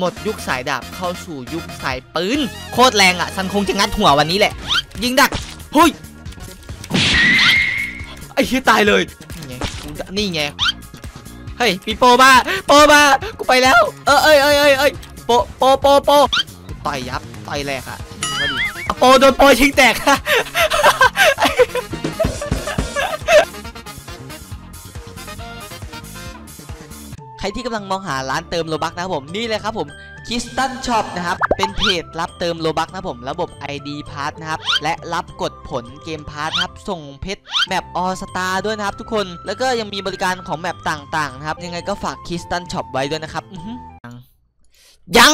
หมดยุคสายดาบเข้าสู่ยุคสายปืนโคตรแรงอ่ะซันคงจะงัดหัววันนี้แหละยิงดักเฮ้ยไอ้เหี้ยตายเลยนี่ไงเฮ้ยปีโป้บ้าโป้บ้ากูไปแล้วเอ้ยโปต่อยยับต่อยแรงอ่ะโปโดนโปชิงแตกใครที่กำลังมองหาร้านเติมโลบักนะครับผมนี่เลยครับผมคิสตันช็อปนะครับเป็นเพจรับเติมโลบักนะผมระบบ ID พาร์ทนะครับและรับกดผลเกมพาร์ทครับส่งเพชรแมปออสตาด้วยนะครับทุกคนแล้วก็ยังมีบริการของแมปต่างๆนะครับยังไงก็ฝากคิสตันช็อปไว้ด้วยนะครับยั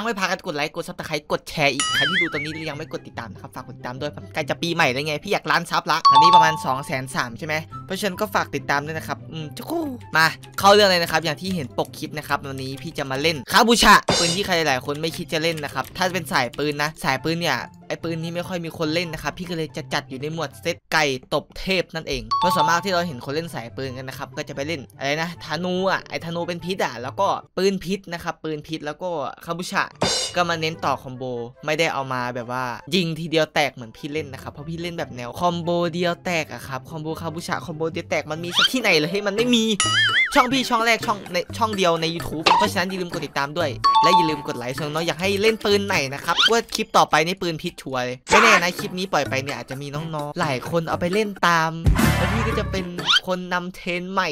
งไม่พากันกดไลค์กดซับสไครต์กดแชร์อีกใครที่ดูตอนนี้ยังไม่กดติดตามนะครับฝากกดติดตามด้วยใกล้จะปีใหม่แล้วไงพี่อยากล้านซับละตอนนี้ประมาณ 200,003 ใช่ไหมเพราะฉะนั้นก็ฝากติดตามด้วยนะครับจุ๊กมาเข้าเรื่องเลยนะครับอย่างที่เห็นปกคลิปนะครับวันนี้พี่จะมาเล่นคาบูชะปืนที่ใครหลายคนไม่คิดจะเล่นนะครับถ้าเป็นสายปืนนะสายปืนเนี่ยไอ้ปืนนี้ไม่ค่อยมีคนเล่นนะครับพี่ก็เลยจะจัดอยู่ในหมวดเซตไก่ตบเทพนั่นเองเพราะส่วนมากที่เราเห็นคนเล่นสายปืนกันนะครับก็จะไปเล่นอะไรนะธนูอ่ะไอ้ธนูเป็นพิษอ่ะแล้วก็ปืนพิษนะครับปืนพิษแล้วก็คาบูชะก็มาเน้นต่อคอมโบไม่ได้เอามาแบบว่ายิงทีเดียวแตกเหมือนพี่เล่นนะครับเพราะพี่เล่นแบบแนวคอมโบเดียวแตกอะครับคอมโบคาบูชะคอมโบเดียวแตกมันมีสักที่ไหนเลยให้มันไม่มีช่องพี่ช่องแรกช่องเดียวใน YouTube เพราะฉะนั้นอย่าลืมกดติดตามด้วยและอย่าลืมกดไลค์ส่วนน้อยอยากให้เล่นปืนไหนนะครับว่าคลิปต่อไปในปืนพิษชัวร์เลยไม่แน่นะคลิปนี้ปล่อยไปเนี่ยอาจจะมีน้องๆหลายคนเอาไปเล่นตามแล้วพี่ก็จะเป็นคนนำเทรนใหม่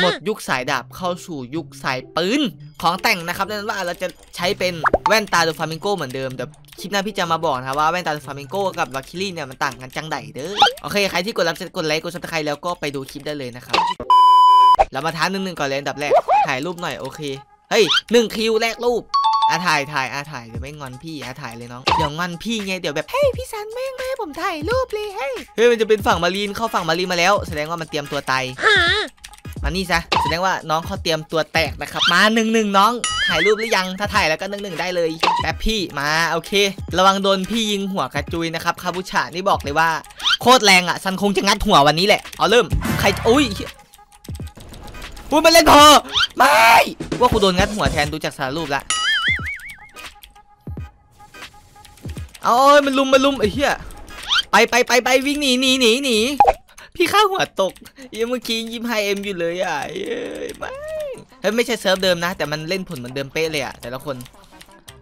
หมดยุคสายดาบเข้าสู่ยุคสายปืนของแต่งนะครับนั่นว่าเราจะใช้เป็นแว่นตาดูฟลามิงโกเหมือนเดิมแต่คลิปหน้าพี่จะมาบอกนะครับว่าแว่นตาดูฟลามิงโกกับวาคิลี่เนี่ยมันต่างกันจังใดเด้อโอเคใครที่กดรับกดไลค์กดซับสไครต์แล้วก็ไปดูคลิปได้เลยนะครับเรามาท้า1-1ก่อนเลยอันดับแรกถ่ายรูปหน่อยโอเคเฮ้ย1คิวแรกรูปถ่ายเดี๋ยวไม่งอนพี่ถ่ายเลยน้องเดี๋ยวงอนพี่ไงเดี๋ยวแบบเฮ้ยพี่ซันแม่งไม่ให้ผมถ่ายรูปเลยเฮ้ยมันจะเป็นฝั่งมารีนเข้าฝั่งมารีนมาแล้วแสดงว่ามันเตรียมตัวตายมานี่ซะแสดงว่าน้องเขาเตรียมตัวแตกนะครับมา1-1น้องถ่ายรูปหรือยังถ้าถ่ายแล้วก็1-1ได้เลยแบบพี่มาโอเคระวังโดนพี่ยิงหัวกระจุยนะครับคาบูชะนี่บอกเลยว่าโคตรแรงอ่ะซันคงจะงัดหัววันนี้แหละเอาเริ่มใครอุ้ยพูดมาเล่นพอไม่ว่าคุณโดนงัดหัวแทนดูจากสารรูปละเอามันลุมไอ้เหี้ยไปวิ่งหนีพี่ข้าหัวตกยังเมื่อกี้ยิ้มให้เอ็มอยู่เลยอ่ะไม่เฮ้ยไม่ใช่เซิร์ฟเดิมนะแต่มันเล่นผลเหมือนเดิมเป๊ะเลยอ่ะแต่ละคน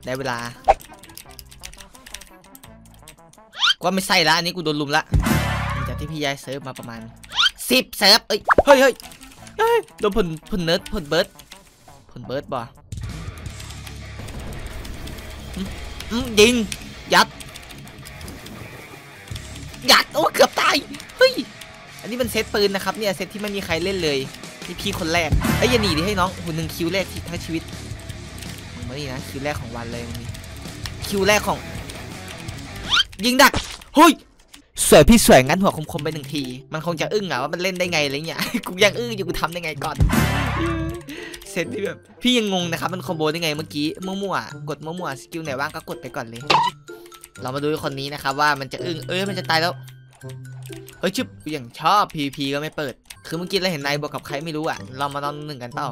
ได้เวลาว่าไม่ใช่ละอันนี้กูโดนลุมละจากที่พี่ย้ายเซิร์ฟมาประมาณ10เซิร์ฟเฮ้ยโดนผลเนิร์ดผลเบิร์ดบ่ยิงยัดโอ้เกือบตายเฮ้ยอันนี้มันเซตปืนนะครับเนี่ยเซตที่ไม่มีใครเล่นเลยนี่พี่คนแรกไอ้ยันหนีดิให้น้องหุ่นหนึ่งคิวแรกทั้งชีวิตมึงไม่ดีนะคิวแรกของวันเลยมึงคิวแรกของยิงดักเฮ้ยสวยพี่สวยงั้นหัวคมๆไป1ทีมันคงจะอึ้งอะว่ามันเล่นได้ไงอะไรเงี้ยกูยังอึ้งอยู่กูทำได้ไงก่อนเซตที่แบบพี่ยังงงนะครับมันคอมโบได้ไงเมื่อกี้มั่วๆกดมั่วๆสกิลไหนว่างก็กดไปก่อนเลยเรามาดูคนนี้นะครับว่ามันจะอึ้งมันจะตายแล้วเฮ้ยชิบกูยังชอบ PVP ก็ไม่เปิดคือเมื่อกี้เราเห็นนายบวกกับใครไม่รู้อะเรามาลองหนึ่งกันเปล่า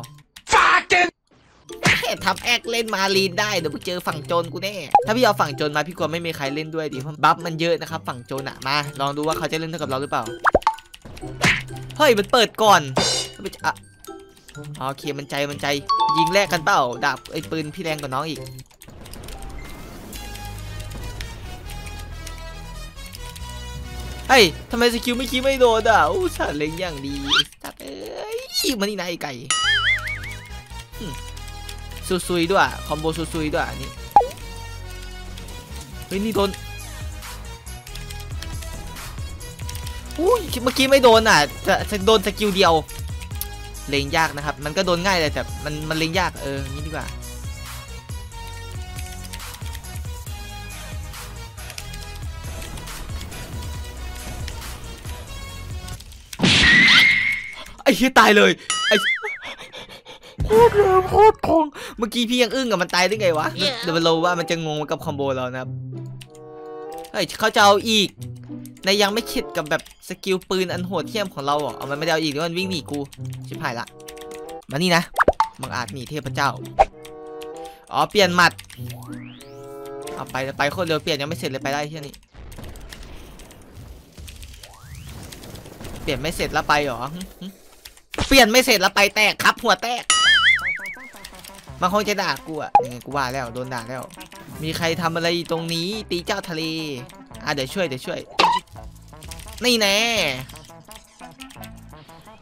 ทำแอคเล่นมาลีนได้เดี๋ยวไปเจอฝั่งโจรกูแน่ถ้าพี่เอาฝั่งโจรมาพี่กลัวไม่มีใครเล่นด้วยดิเพราะบัฟมันเยอะนะครับฝั่งโจรอะมาลองดูว่าเขาจะเล่นเท่ากับเราหรือเปล่าเฮ้ยมันเปิดก่อนโอเคมันใจยิงแรกกันเปล่าดาบไอ้ปืนพี่แรงกว่าน้องอีกเฮ้ยทำไมสกิลไม่คิดไม่โดนอ่ะอู้สัตว์เล็งอย่างดีสัตว์เอ้ยมันนี่นายไก่ซุยด้วยคอมโบซุยด้วยนี่เฮ้ยนี่โดนอุ้ยเมื่อกี้ไม่โดนอ่ะจะโดนสกิลเดียวเล็งยากนะครับมันก็โดนง่ายเลยแต่มันเล็งยากนี่ดีกว่าไอ้เหี้ยตายเลยไอ้โคตรแรงโคตรทองเมื่อกี้พี่ยังอึ้งกับมันตายได้ไงวะ เดี๋ยวเราว่ามันจะงงกับคอมโบเรานะครับเฮ้ยเขาจะเอาอีกในยังไม่คิดกับแบบสกิลปืนอันโหดเที่ยมของเราหรอเอามันไม่ได้เอาอีกแล้วมันวิ่งหนีกูชิบหายละมานี่นะบังอาจหนีเทพเจ้า อ๋อเปลี่ยนหมัดเอาไปโคตรเร็วเปลี่ยนยังไม่เสร็จเลยไปได้ที่นี่เปลี่ยนไม่เสร็จแล้วไปหรอเปลี่ยนไม่เสร็จแล้วไปแตกครับหัวแตกมันคงจะด่ากูอ่ะกูว่าแล้วโดนด่าแล้วมีใครทำอะไรตรงนี้ตีเจ้าทะเลอ่ะเดี๋ยวช่วยนี่แน่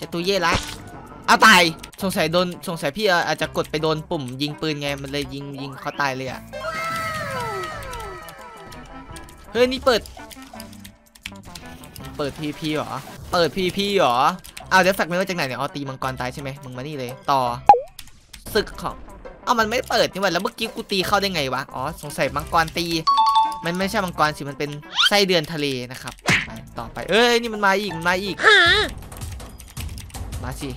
จะตุยเย่ละเอาตายสงสัยพี่อาจจะกดไปโดนปุ่มยิงปืนไงมันเลยยิงเขาตายเลยอ่ะเฮ้ยนี่เปิด PVP หรอเปิด PVP หรอเอาเดี๋ยวแฟกไม่ว่าจากไหนเนี่ยเอาตีมังกรตายใช่ไหมมึงมานี่เลยต่อศึกของเอามันไม่เปิดนี่หว่าแล้วเมื่อกี้กูตีเข้าได้ไงวะอ๋อสงสัยมังกรตีมันไม่ใช่มังกรสิมันเป็นไส้เดือนทะเลนะครับต่อไปเอ้ยนี่มันมาอีกมาสิ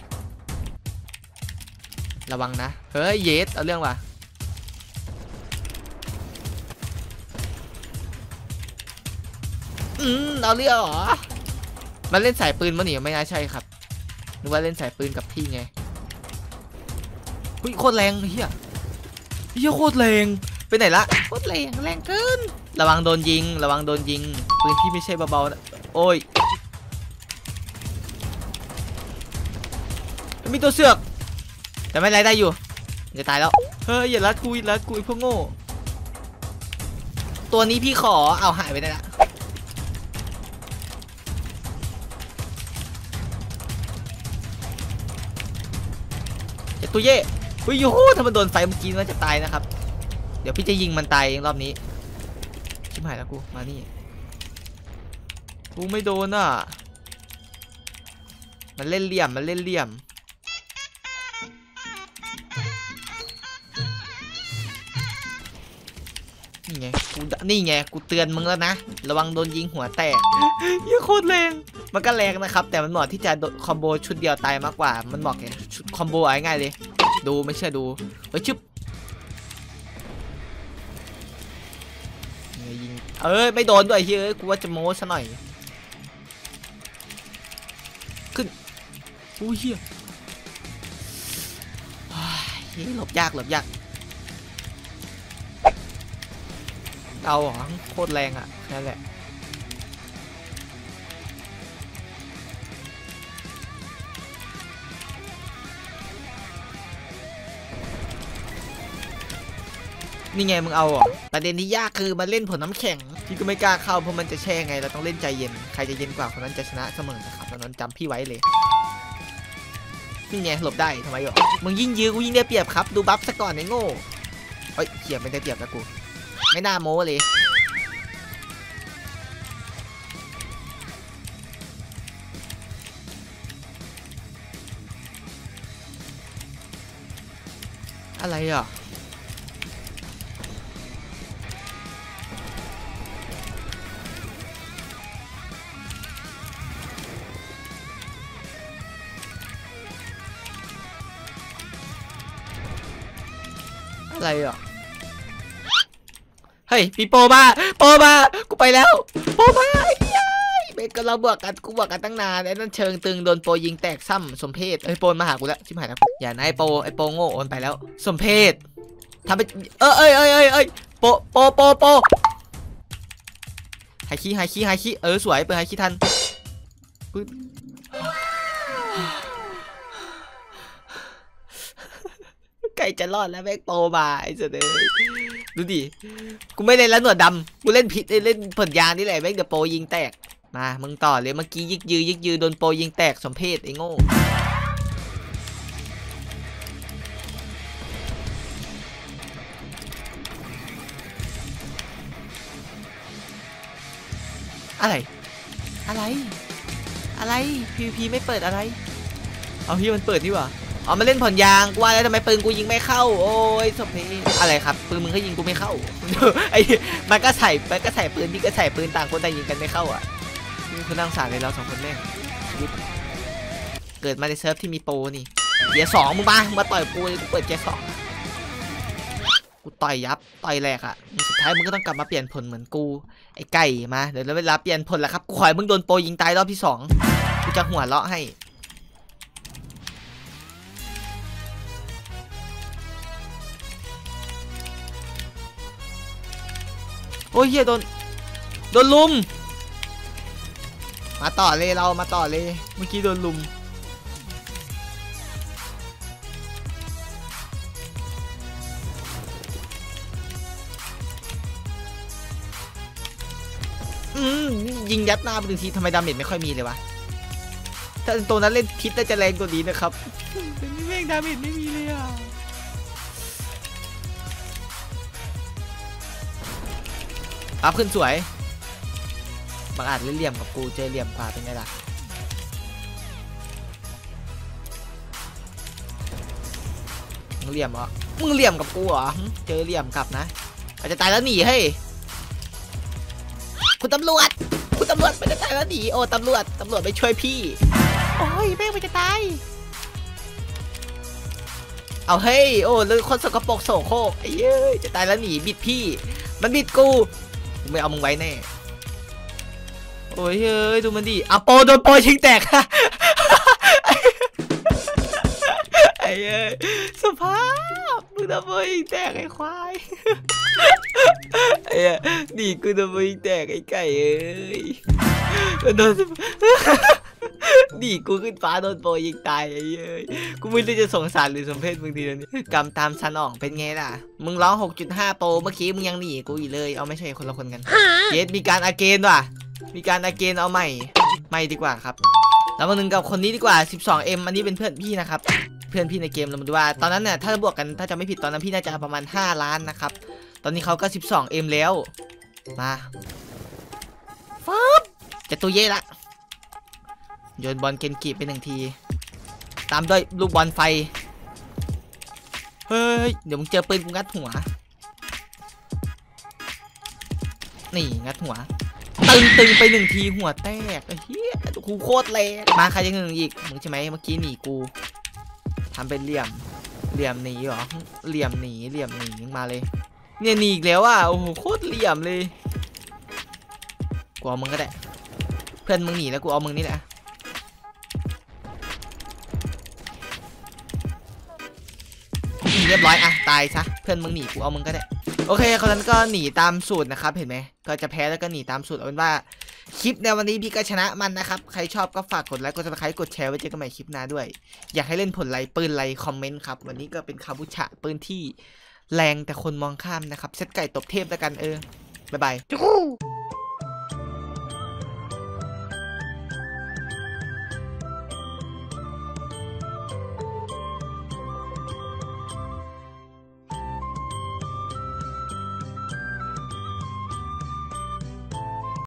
ระวังนะเฮ้ยเยสเอาเรื่องว่ะเอาเรื่องเหรอมันเล่นสายปืนมาหนิไม่น่าใช่ครับหรือว่าเล่นสายปืนกับพี่ไงโคตรแรงเฮียโคตรแรงไปไหนละโคตรแรงเกินระวังโดนยิงปืนพี่ไม่ใช่เบาๆนะโอ้ยมีตัวเสือกแต่ไม่ไรได้อยู่จะตายแล้วเฮ้ยอย่ารัดกูพวกโง่ตัวนี้พี่ขอเอาหายไปได้ละตุเย่อุ้ยโหถ้ามันโดนไฟเมื่อกี้มันจะตายนะครับเดี๋ยวพี่จะยิงมันตายเองรอบนี้ชิบหายแล้วกูมานี่กูไม่โดนอ่ะมันเล่นเหลี่ยมนี่ไงกูเตือนมึงแล้วนะระวังโดนยิงหัวแตกเยอะโคตรแรงมันก็แรงนะครับแต่มันเหมาะที่จะคอมโบชุดเดียวตายมากกว่ามันเหมาะแค่ชุดคอมโบง่ายๆเลยดูไม่เชื่อดูเฮ้ยชึบยิงเอ้ยไม่โดนด้วยเฮ้ยกูว่าจะโม้ซะหน่อยขึ้นอู้เฮียหลบยากเอาหรอโคตรแรงอ่ะนั่นแหละนี่ไงมึงเอาอ่ะประเด็นที่ยากคือมันเล่นผลน้ำแข็งที่ก็ไม่กล้าเข้าเพราะมันจะแช่ไงเราต้องเล่นใจเย็นใครจะเย็นกว่าคนนั้นจะชนะเสมอนะครับตอนนั้นจำพี่ไว้เลยนี่ไงหลบได้ทำไมหรอมึงยิ่งยื้อกูยิ่งได้เปรียบครับดูบัฟซะก่อนไอ้โง่เฮ้ยเขียบไม่ได้เปรียบนะกูไม่น่าโม้เลยอะไรอ่ะอะไรอ่ะเฮ้ยพี่โปมากูไปแล้วโปมาไอ้ยัยเบกเราบวกกันตั้งนานไอ้นั่นเชิงตึงโดนโปยิงแตกซ้ำสมเพศไอ้โปมาหากูแล้วชิบหายแล้วอย่านะไอ้โปโง่โอนไปแล้วสมเพศทำไปเอ้ยโปหายขี้เออสวยเปิดหายขี้ทันปึ๊ดใกล้จะรอดแล้วเบกโปมาไอ้เสด็จดูดิกูไม่เล่นแล้วหนวดดำกูเล่นผิดเล่นผลยานี่แหละแม่งเดี๋ยวโปยิงแตกมามึงต่อเลยเมื่อกี้ยึกยือโดนโปยิงแตกสมเพศไอ้โง่อะไร PVP ไม่เปิดอะไรเอาพี่มันเปิดดิวะอ๋อมาเล่นผ่อนยางว่าแล้วทำไมปืนกูยิงไม่เข้าโอ้ยสมเพศอะไรครับปืนมึงก็ยิงกูไม่เข้าไอ้มันก็ใส่ปืนพี่ก็ใส่ปืนต่างคนต่างยิงกันไม่เข้าอ่ะนี่คือนั่งสารเลยเราสองคนแม่งเกิดมาในเซิร์ฟที่มีโปนี่เกียร์สองมึงมาต่อยกูกูเปิดเกียร์สองกูต่อยยับต่อยแหลกอ่ะสุดท้ายมึงก็ต้องกลับมาเปลี่ยนผลเหมือนกูไอ้ไก่มาเดี๋ยวเวลาเปลี่ยนผลแล้วครับกูขอยมึงโดนโปยิงตายรอบที่สองกูจะหัวเราะให้ อ้ยเฮียโดนลุมมาต่อเลยเรามาต่อเลยเมื่อกี้โดนลุมยิงยัดหน้าไปหนึ่งทีทำไมดาเมจไม่ค่อยมีเลยวะถ้าตัวนั้นเล่นพิษน่าจะแรงตัวนี้นะครับเป็นแม่งดาเมจไม่มีเลยอ่ะอัพขึ้นสวยบางอาจเลี่ยมกับกูเจอเหลี่ยมกว่าเป็นไงล่ะมึงเหลี่ยมเหรอมึงเหลี่ยมกับกูเหรอเจอเหลี่ยมกลับนะอาจจะตายแล้วหนีให้คุณตำรวจคุณตำรวจมันจะตายแล้วหนีโอ้ตำรวจไปช่วยพี่โอ้ยแม่งมันจะตายเอาเฮ้ยโอ้เลยคนสกปรกโสโครกไอ้เย้ยจะตายแล้วหนีบิดพี่มันบิดกูไม่เอามึงไว้แน่โอ้ยเฮ้ยดูมันดิอ่ะโปโดนโปชิงแตกไอ้เย้ยสภาพมึงโดนโปชิงแตกไอ้ควายไอ้ดีกูโดนโปชิงแตกไอ้ไก่เอ้ยโดนดีกูขึ้นฟ้าโดนโปยิงตายไอ้เย้ยกูไม่รู้จะสงสารหรือสมเพชมึงทีเดียวนี้กำตามซันอ่องเป็นไงล่ะมึงร้อง 6.5 โปเมื่อกี้มึงยังหนีกูอีกเลยเอาไม่ใช่คนละคนกันเยสมีการอาเกนว่ะมีการอาเกนเอาใหม่ดีกว่าครับแล้วมาหนึ่งกับคนนี้ดีกว่า 12M อันนี้เป็นเพื่อนพี่นะครับเพื่อนพี่ในเกมเรามาดูว่าตอนนั้นเนี่ยถ้าบวกกันถ้าจะไม่ผิดตอนนั้นพี่น่าจะประมาณ5ล้านนะครับตอนนี้เขาก็ 12M แล้วมาฟับจะตัวเย่ละโยนบอลเกนกีบไปหนึ่งทีตามด้วยลูกบอลไฟเฮ้ยเดี๋ยวมึงเจอปืนกูงัดหัวนี่งัดหัวตึงไปหนึ่งทีหัวแตกไอ้เหี้ยกูโคตรแรงมาใครยังหนึ่งอีกมึงใช่ไหมเมื่อกี้หนีกูทำเป็นเหลี่ยมหนีหรอเหลี่ยมหนีมาเลยเนี่ยหนีอีกแล้วอ่ะโอ้โหโคตรเหลี่ยมเลยกูเอามึงก็ได้เพื่อนมึงหนีแล้วกูเอามึงนี่แหละเรียบร้อยอ่ะตายซะเพื่อนมึงหนีกูเอามึงก็ได้โอเคคนนั้นก็หนีตามสูตรนะครับเห็นไหมก็จะแพ้แล้วก็หนีตามสูตรเอาเป็นว่าคลิปในวันนี้พี่ก็ชนะมันนะครับใครชอบก็ฝากกดไลค์กดซับสไครต์กดแชร์ไว้เจอกันใหม่คลิปหน้าด้วยอยากให้เล่นผลไลปืนไลคอมเมนต์ครับวันนี้ก็เป็นคาบุชะปืนที่แรงแต่คนมองข้ามนะครับเซตไก่ตบเทพแล้วกันบ๊ายบาย